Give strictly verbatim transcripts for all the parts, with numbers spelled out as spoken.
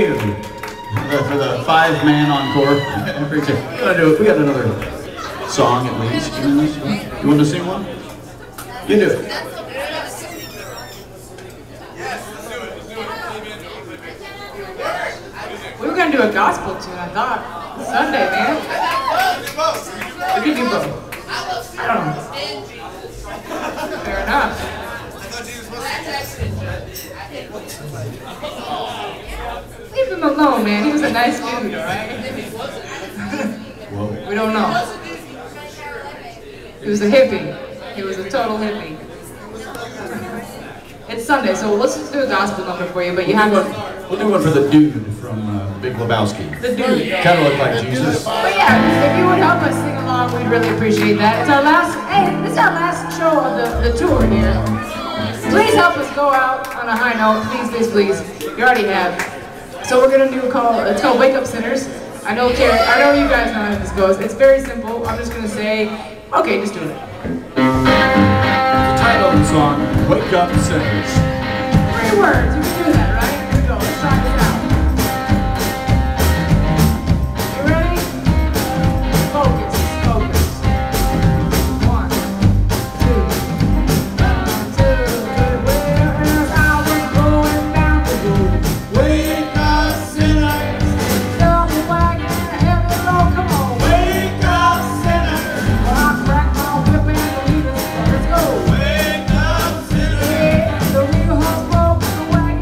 you for the five-man encore. We gotta do it. We got another song at least. You want to sing one? You do it. We were gonna do a gospel tune, I thought. Sunday, man. We could do both. I don't know. Fair enough. Leave him alone, man. He was a nice dude, right? We don't know. He was a hippie. He was a total hippie. It's Sunday, so let's just do a gospel number for you, but you have to... We'll do one for the dude from uh, Big Lebowski. The dude. Kind of looked like Jesus. But yeah, if you would help us sing along, we'd really appreciate that. It's our last... Hey, this is our last show of the, the tour here. Please help us go out on a high note. Please, please, please. You already have. So we're gonna do a call. It's called Wake Up Sinners. I know, Karen, I know you guys know how this goes. It's very simple. I'm just gonna say, okay, just do it. The title of the song, Wake Up Sinners. Three words. You can do that, right? Here we go. Let's try this out. You ready? Focus. Focus. Wake up sinners. The real hoes broke, the wagon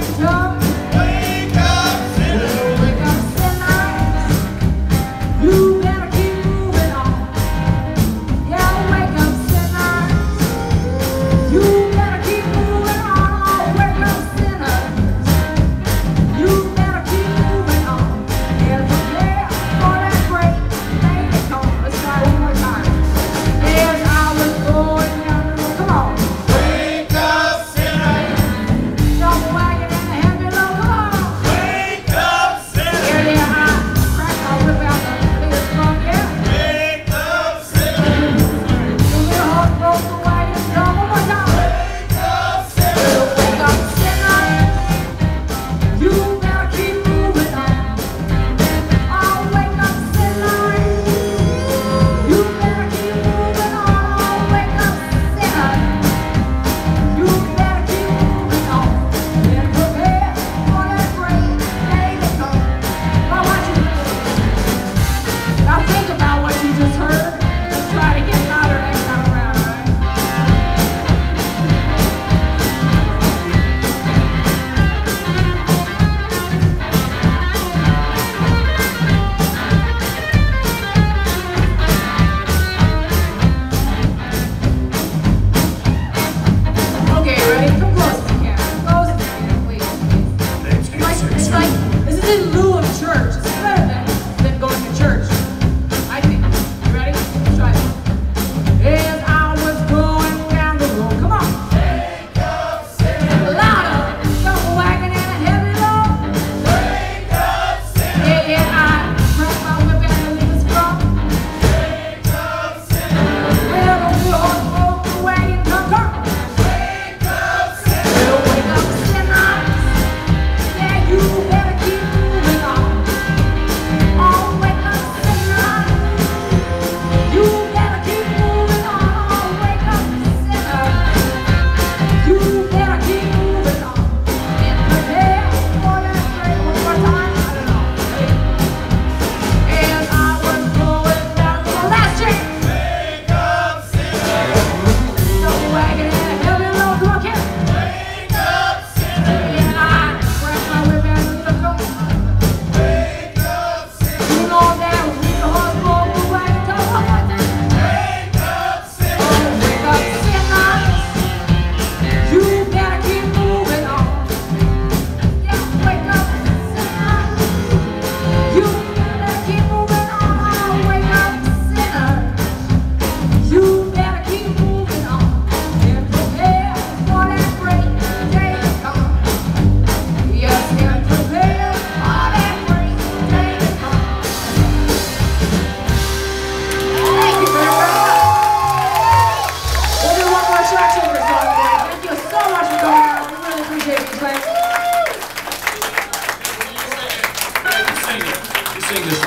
joining this.